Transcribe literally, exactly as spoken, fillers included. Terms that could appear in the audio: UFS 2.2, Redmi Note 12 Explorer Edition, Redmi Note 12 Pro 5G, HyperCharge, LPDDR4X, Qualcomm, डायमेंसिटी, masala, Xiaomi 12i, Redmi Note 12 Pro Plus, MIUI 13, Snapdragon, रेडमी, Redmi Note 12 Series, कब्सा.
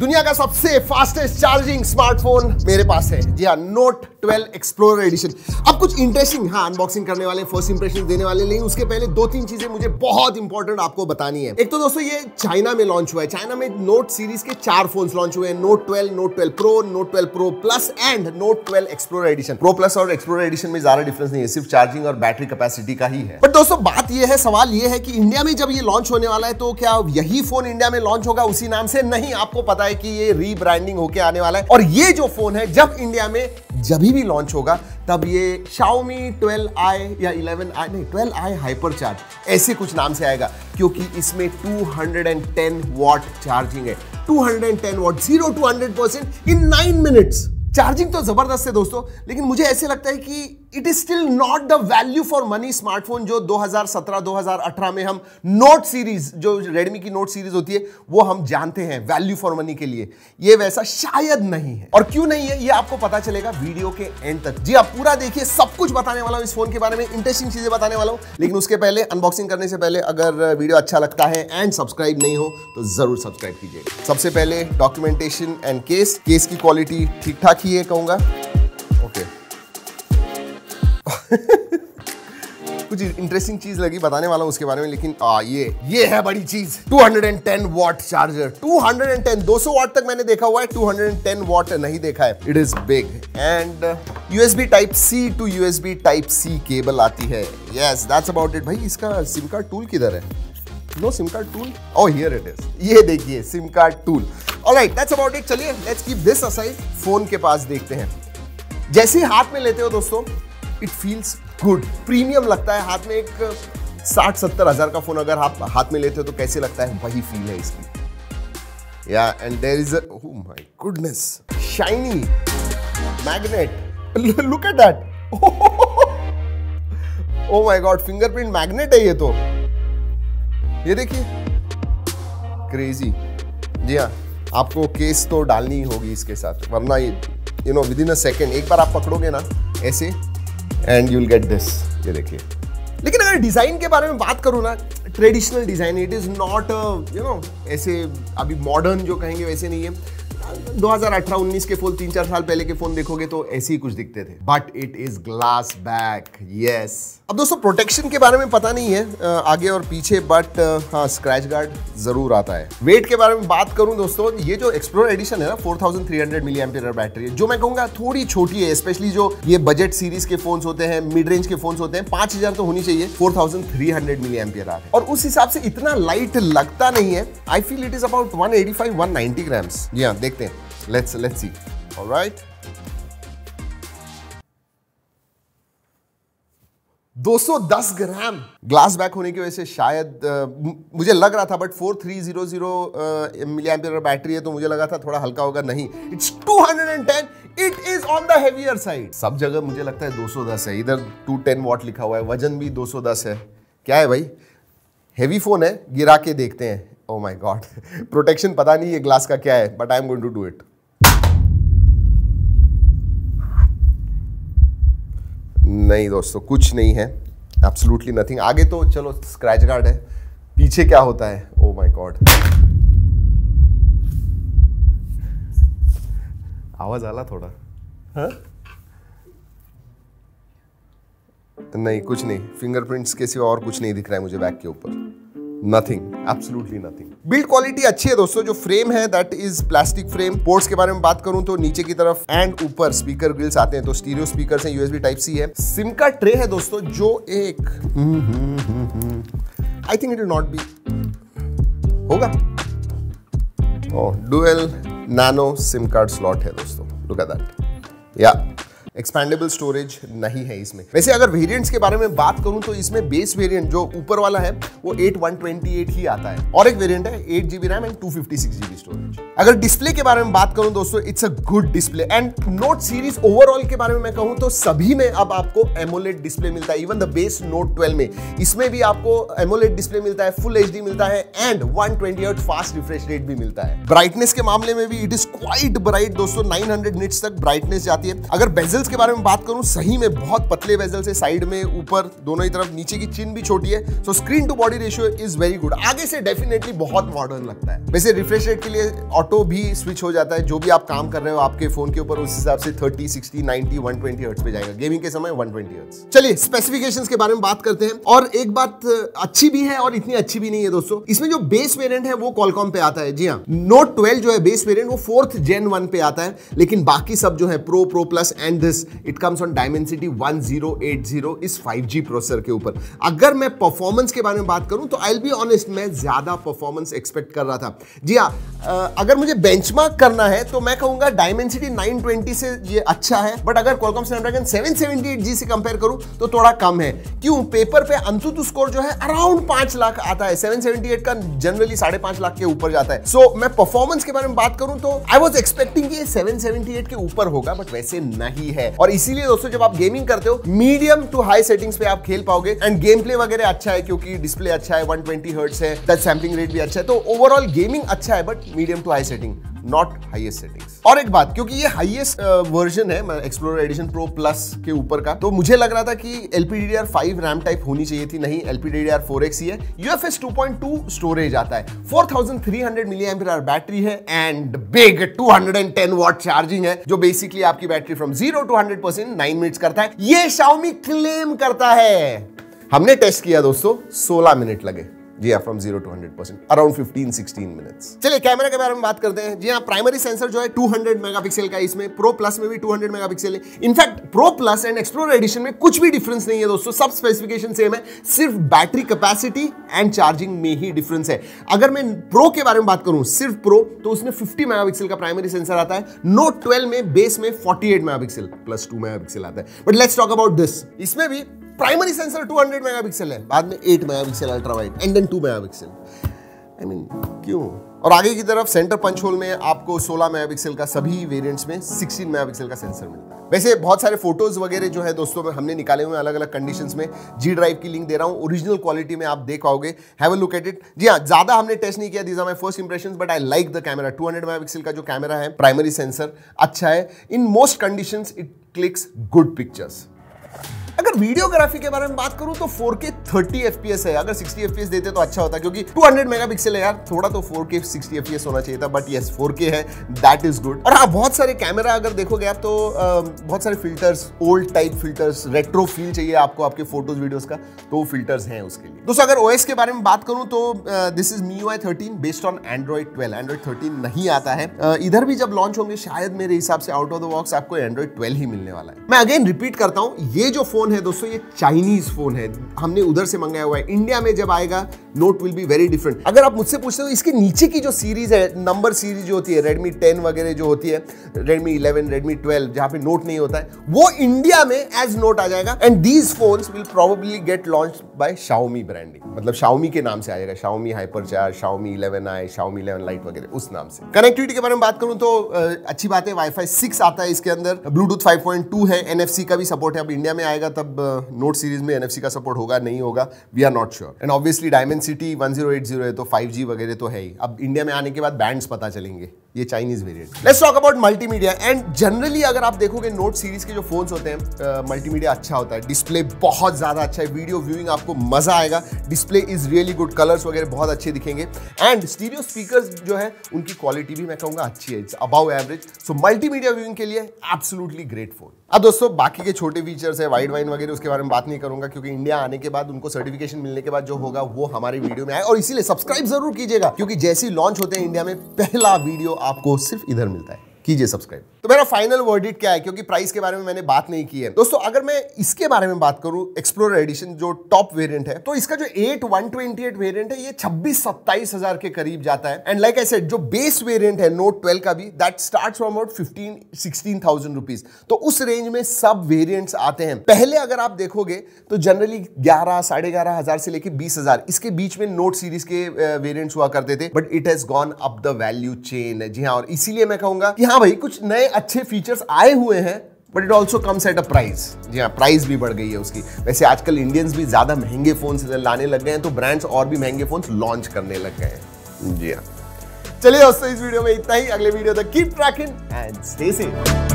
दुनिया का सबसे फास्टेस्ट चार्जिंग स्मार्टफोन मेरे पास है, जी हाँ, नोट ट्वेल्व एक्सप्लोरर एडिशन। अब कुछ इंटरेस्टिंग हाँ अनबॉक्सिंग करने वाले, फर्स्ट इंप्रेशन देने वाले, लेकिन उसके पहले दो तीन चीजें मुझे बहुत इंपॉर्टेंट आपको बतानी है। एक तो दोस्तों ये चाइना में लॉन्च हुआ है। चाइना में नोट सीरीज के चार फोन लॉन्च हुए हैं, note twelve, note twelve pro, note twelve pro plus and note twelve explorer edition. Pro plus और एक्सप्लोरर एडिशन में ज्यादा डिफरेंस नहीं है, सिर्फ चार्जिंग और बैटरी कैपेसिटी का ही है। बट दोस्तों बात यह है, सवाल यह है कि इंडिया में जब ये लॉन्च होने वाला है तो क्या यही फोन इंडिया में लॉन्च होगा उसी नाम से? नहीं, आपको पता है कि ये रीब्रांडिंग होके आने वाला है। और ये जो फोन है जब इंडिया में जब भी लॉन्च होगा तब ये Xiaomi ट्वेल्व आई या इलेवन आई नहीं ट्वेल्व आई हाइपरचार्ज ऐसे कुछ नाम से आएगा, क्योंकि इसमें two hundred ten watt charging है। Two hundred ten watt zero to hundred percent in nine minutes. Charging तो जबरदस्त है दोस्तों, लेकिन मुझे ऐसे लगता है कि it is still not the value for money smartphone जो दो हज़ार सत्रह दो हज़ार अठारह में हम नोट सीरीज, जो रेडमी की नोट सीरीज होती है, वो हम जानते हैं वैल्यू फॉर मनी के लिए। ये वैसा शायद नहीं है। और क्यों नहीं है ये आपको पता चलेगा वीडियो के एंड तक। जी आप पूरा देखिए, सब कुछ बताने वाला हूँ इस फोन के बारे में, इंटरेस्टिंग चीजें बताने वाला हूँ। लेकिन उसके पहले, अनबॉक्सिंग करने से पहले, अगर वीडियो अच्छा लगता है एंड सब्सक्राइब नहीं हो तो जरूर सब्सक्राइब कीजिए। सबसे पहले डॉक्यूमेंटेशन एंड केस। केस की क्वालिटी ठीक ठाक ये कहूंगा, ओके। कुछ इंटरेस्टिंग चीज लगी, बताने वाला हूं उसके बारे में। लेकिन आ, ये ये है बड़ी चीज, two hundred ten watt charger. Two hundred ten दो सौ वॉट तक मैंने देखा हुआ है, टू हंड्रेड टेन वॉट नहीं देखा है। It is big and USB type C to USB type C cable आती है। Yes, that's about it. भाई इसका सिम कार्ड टूल किधर है? No SIM card tool, oh here it is. ये देखिए SIM card tool. Alright, that's about it. चलिए let's keep this aside, phone के पास देखते हैं। जैसे हाथ में लेते हो दोस्तों, इट फील्स गुड, प्रीमियम लगता है हाथ में। एक साठ सत्तर हजार का फोन अगर आप हाथ में लेते हो तो कैसे लगता है, वही फील है इसकी। Yeah and there is, oh my goodness, shiny magnet, look at that. Oh my god, fingerprint magnet है ये तो। ये देखिए, क्रेजी। जी हाँ, आपको केस तो डालनी होगी इसके साथ, वरना ये you know with in a second, एक बार आप पकड़ोगे ना ऐसे and you will get this. ये देखिए। लेकिन अगर डिज़ाइन के बारे में बात करूँ ना, traditional design, it is not you know ऐसे अभी मॉडर्न जो कहेंगे वैसे नहीं है। दो हज़ार अठारह उन्नीस के फोन, तीन चार साल पहले के फोन देखोगे तो ऐसे ही कुछ दिखते थे। But it is glass back, yes. अब दोस्तों प्रोटेक्शन के बारे में पता नहीं है आगे और पीछे, बट हाँ स्क्रैच गार्ड जरूर आता है। वेट के बारे में बात करूं दोस्तों, ये जो एक्सप्लोरर एडिशन है ना, four thousand three hundred milliampere battery है, जो मैं कहूंगा थोड़ी छोटी है, स्पेशली जो ये बजट सीरीज के फोन होते हैं, मिड रेंज के फोन होते हैं। पांच हजार तो होनी चाहिए, four thousand three hundred milliampere hour है, और उस हिसाब से इतना लाइट लगता नहीं है। I feel it is about one eighty five one ninety grams. जी हाँ, देखते हैं, लेट्स लेट्स सी। ऑलराइट, दो सौ दस ग्राम। ग्लास बैक होने की वजह से शायद uh, मुझे लग रहा था, but four thousand three hundred milliampere battery है तो मुझे लगा था थोड़ा हल्का होगा, नहीं, it's two hundred ten. It is on the heavier side. सब जगह मुझे लगता है दो सौ दस है, इधर टू टेन वॉट लिखा हुआ है, वजन भी दो सौ दस है। क्या है भाई, हेवी फोन है, गिरा के देखते हैं। ओह माय गॉड, प्रोटेक्शन पता नहीं ये ग्लास का क्या है, but I am going to do it. नहीं दोस्तों, कुछ नहीं है, एब्सोल्युटली नथिंग। आगे तो चलो स्क्रैच गार्ड है, पीछे क्या होता है, ओह माय गॉड। आवाज आला थोड़ा, हाँ नहीं, कुछ नहीं। फिंगरप्रिंट्स के सिवा और कुछ नहीं दिख रहा है मुझे बैक के ऊपर, nothing, absolutely nothing. Build quality अच्छी है दोस्तों, जो फ्रेम है that is plastic frame. Ports के बारे में बात करूं तो नीचे की तरफ एंड ऊपर स्पीकर ग्रिल्स आते हैं, तो स्टीरियो स्पीकर्स हैं, यूएसबी टाइप सी है। सिम का ट्रे है दोस्तों, जो एक I think it will not be होगा, oh dual nano SIM card slot है दोस्तों, लुक एट दैट। या एक्सपेंडेबल स्टोरेज नहीं है इसमें। वैसे अगर वेरिएंट्स के बारे में बात करूं तो इसमें बेस वेरिएंट जो ऊपर वाला है वो एट वन ट्वेंटी एट ही आता है, और एक वेरिएंट है eight GB RAM and two fifty six GB storage. अगर डिस्प्ले के बारे में बात करूं दोस्तों, it's a good display. And note series overall के बारे में मैं कहूं तो सभी में अब आपको एमोलेड डिस्प्ले मिलता है, even the base note twelve में, इसमें भी आपको एमोलेड डिस्प्ले मिलता है, फुल एचडी मिलता है and one twenty hertz fast refresh rate भी मिलता है। ब्राइटनेस के मामले में भी इट इज क्वाइट ब्राइट दोस्तों, नाइन हंड्रेड निट्स तक ब्राइटनेस जाती है। अगर बेजल्स वेजल्स के बारे में बात करूं, सही में बहुत पतले वेजल्स है, साइड में ऊपर दोनों ही तरफ, नीचे की चिन भी छोटी है। So screen to body ratio is very good. आगे से डेफिनेटली बहुत मॉडर्न लगता है। वैसे रिफ्रेश रेट के लिए ऑटो भी स्विच हो जाता है, जो भी आप काम कर रहे हो आपके फोन के ऊपर उस हिसाब से thirty, sixty, ninety, one twenty hertz पे जाएगा। गेमिंग के समय वन ट्वेंटी हर्ट्ज। चलिए स्पेसिफिकेशंस के बारे में बात करते हैं, और एक बात अच्छी भी है और इतनी अच्छी भी नहीं है दोस्तों, इसमें जो बेस वेरिएंट है वो Qualcomm पे आता है। जी हाँ, Note ट्वेल्व जो है बेस वेरिएंट वो फोर्थ जेन वन पे आता है, लेकिन बाकी सब जो है pro, pro plus and this it comes on डायमेंसिटी ten eighty is five G processor के ऊपर। अगर मैं परफॉर्मेंस के बारे में बात करूं तो आई विल बी ऑनेस्ट, मैं ज्यादा परफॉर्मेंस एक्सपेक्ट कर रहा था। जी हाँ, अगर मुझे बेंचमार्क करना है तो मैं कहूंगा डायमेंसिटी नाइन ट्वेंटी से ये अच्छा है, बट अगर Qualcomm Snapdragon seven seventy eight G से कंपेयर करूं तो थोड़ा कम है। क्यों? पेपर पे अंतुतु स्कोर जो है अराउंड पांच लाख आता है, सेवन सेवेंटी एट का जनरली साढ़े पांच लाख के ऊपर जाता है। सो so, मैं परफॉर्मेंस के बारे में बात करूं तो आई वाज एक्सपेक्टिंग कि ये सेवन सेवेंटी एट के ऊपर होगा, बट वैसे नहीं है। और इसीलिए दोस्तों जब आप गेमिंग करते हो मीडियम टू हाई सेटिंग्स पे आप खेल पाओगे, एंड गेम प्ले वगैरह अच्छा है क्योंकि डिस्प्ले अच्छा है, वन ट्वेंटी हर्ट्ज है, टच सैंपलिंग रेट भी अच्छा है, तो ओवरऑल गेमिंग अच्छा है, but medium to high setting, not highest settings. और एक बात, क्योंकि ये हाईएस्ट वर्जन है एक्सप्लोरर एडिशन प्रो प्लस के ऊपर का, तो मुझे लग रहा था कि L P D D R five RAM type होनी चाहिए थी, नहीं L P D D R four X ही है। U F S two point two storage आता है, four thousand three hundred mAh battery है, and big two hundred ten watt charging है, जो बेसिकली आपकी battery from zero to hundred percent nine minutes करता है। ये शाओमी क्लेम करता है, हमने टेस्ट किया दोस्तों, सोलह मिनट लगे। जी हाँ, from zero to hundred percent around fifteen, sixteen minutes. चलिए कैमरा के बारे में बात करते हैं। जी हाँ, प्राइमरी सेंसर जो है टू हंड्रेड मेगापिक्सल का, इसमें प्रो प्लस में भी टू हंड्रेड मेगापिक्सल है। In fact pro plus and explorer edition में कुछ भी डिफरेंस नहीं है दोस्तों, सब स्पेसिफिकेशन सेम है, सिर्फ बैटरी कैपेसिटी एंड चार्जिंग में ही डिफरेंस है। अगर मैं प्रो के बारे में बात करूँ, सिर्फ प्रो, तो उसमें फिफ्टी मेगापिक्सल का प्राइमरी सेंसर आता है। नोट ट्वेल्व में बेस में forty eight megapixel plus two megapixel आता है। But let's talk about this, इसमें भी primary sensor two hundred megapixel है, बाद में eight megapixel ultra wide and then two megapixel. I mean क्यों? और आगे की तरफ सेंटर पंच होल में आपको सोलह मेगापिक्सल का सभी वेरिएंट्स में सिक्सटीन मेगापिक्सल का सेंसर मिलता है। वैसे बहुत सारे फोटोज वगैरह जो है दोस्तों में हमने निकाले हुए अलग अलग कंडीशंस में, जी ड्राइव की लिंक दे रहा हूँ, ओरिजिनल क्वालिटी में आप देख पाओगे, have a look at it. जी हाँ, ज्यादा हमने टेस्ट नहीं किया, these are my first impressions, but I like the camera. Two hundred megapixel का जो कैमरा है, प्राइमरी सेंसर अच्छा है, in most conditions it clicks good pictures. अगर वीडियोग्राफी के बारे में बात करूं तो फोर के थर्टी एफ पी एस है, अगर सिक्सटी एफ पी एस देते तो अच्छा होता, क्योंकि टू हंड्रेड मेगापिक्सल है यार, थोड़ा तो फोर के सिक्सटी एफ पी एस होना चाहिए था, बट यस फोर के है, दैट इज गुड। और हाँ, बहुत सारे कैमरा अगर देखोगे आप तो आ, बहुत सारे filters, old type filters, retro feel चाहिए आपको आपके फोटोज वीडियोज का, तो फिल्टर्स हैं उसके लिए दोस्तों। अगर ओ एस के बारे में बात करूं तो this is M I U I thirteen based on Android twelve. Android thirteen नहीं आता है, uh, इधर भी जब लॉन्च होंगे शायद मेरे हिसाब से आउट ऑफ द बॉक्स आपको एंड्रॉइड ट्वेल्व ही मिलने वाला है। मैं अगेन रिपीट करता हूँ, ये जो फोन है दोस्तों ये चाइनीज फोन है, हमने उधर से मंगाया हुआ है। इंडिया में जब आएगा note will be very different. अगर आप मुझसे पूछते हो, इसके नीचे की जो सीरीज है, नंबर सीरीज जो होती है, रेडमी टेन वगैरह जो होती है, रेडमी इलेवन, रेडमी ट्वेल्व, जहां पे नोट नहीं होता है, वो इंडिया में एज नोट आ जाएगा, and these phones will probably get launched by Xiaomi branding, मतलब शाओमी के नाम से आएगा, Xiaomi HyperCharge, Xiaomi eleven i, Xiaomi eleven lite वगैरह उस नाम से। कनेक्टिविटी के बारे में बात करूं तो अच्छी बात है, वाईफाई सिक्स आता है इसके अंदर, ब्लूटूथ फाइव पॉइंट टू है, एन एफ सी का भी सपोर्ट है। अब इंडिया में आएगा तब नोट uh, सीरीज में एन एफ सी का सपोर्ट होगा नहीं होगा, we are not sure. And obviously डायमेंसिटी ten eighty है, तो फाइव जी वगैरह तो है ही, अब इंडिया में आने के बाद बैंड्स पता चलेंगे, ये Chinese variant. Let's talk about multimedia, and generally अगर आप देखोगे नोट सीरीज के जो फोन्स होते हैं मल्टीमीडिया uh, अच्छा होता है, डिस्प्ले बहुत ज्यादा अच्छा है, वीडियो व्यूइंग आपको मजा आएगा, display is really good, colours वगैरह बहुत अच्छे दिखेंगे, एंड स्टीरियो स्पीकर्स जो है उनकी क्वालिटी भी मैं कहूँगा अच्छी है, it's about average. So multimedia viewing के लिए एब्सोल्युटली ग्रेट फोन। अब दोस्तों बाकी के छोटे फीचर्स है, वाइडवाइन वगैरह उसके बारे में बात नहीं करूंगा, क्योंकि इंडिया आने के बाद उनको सर्टिफिकेशन मिलने के बाद जो होगा वो हमारे वीडियो में आए, और इसीलिए सब्सक्राइब जरूर कीजिएगा, क्योंकि जैसे ही लॉन्च होते हैं इंडिया में पहला वीडियो आपको सिर्फ इधर मिलता है, कीजिए सब्सक्राइब। तो मेरा फाइनल वर्डिक्ट क्या है, क्योंकि प्राइस के बारे में मैंने बात नहीं की है दोस्तों। अगर मैं इसके बारे में बात करूं, एक्सप्लोरर एडिशन जो टॉप वेरिएंट है, तो इसका जो eight one twenty eight variant है ये छब्बीस, सत्ताईस हज़ार के करीब जाता है, एंड लाइक आई सेड जो बेस वेरिएंट है नोट ट्वेल्व का भी, that starts from about fifteen, sixteen thousand rupees, तो उस रेंज में सब वेरिएंट्स आते हैं। पहले अगर आप देखोगे तो जनरली ग्यारह, साढ़े ग्यारह हजार से लेकर बीस हजार इसके बीच में नोट सीरीज के वेरिएंट्स हुआ करते थे, but it has gone up the value chain. जी हाँ, और इसीलिए मैं कहूंगा कि हाँ भाई कुछ नए अच्छे फीचर्स आए हुए हैं, but it also comes at a price. जी हाँ, प्राइस भी बढ़ गई है उसकी। वैसे आजकल इंडियंस भी ज्यादा महंगे फोन्स लाने लग गए हैं, तो ब्रांड्स और भी महंगे फोन्स लॉन्च करने लग गए हैं। जी हाँ, चलिए दोस्तों इस वीडियो में इतना ही, अगले वीडियो तक keep tracking and stay safe.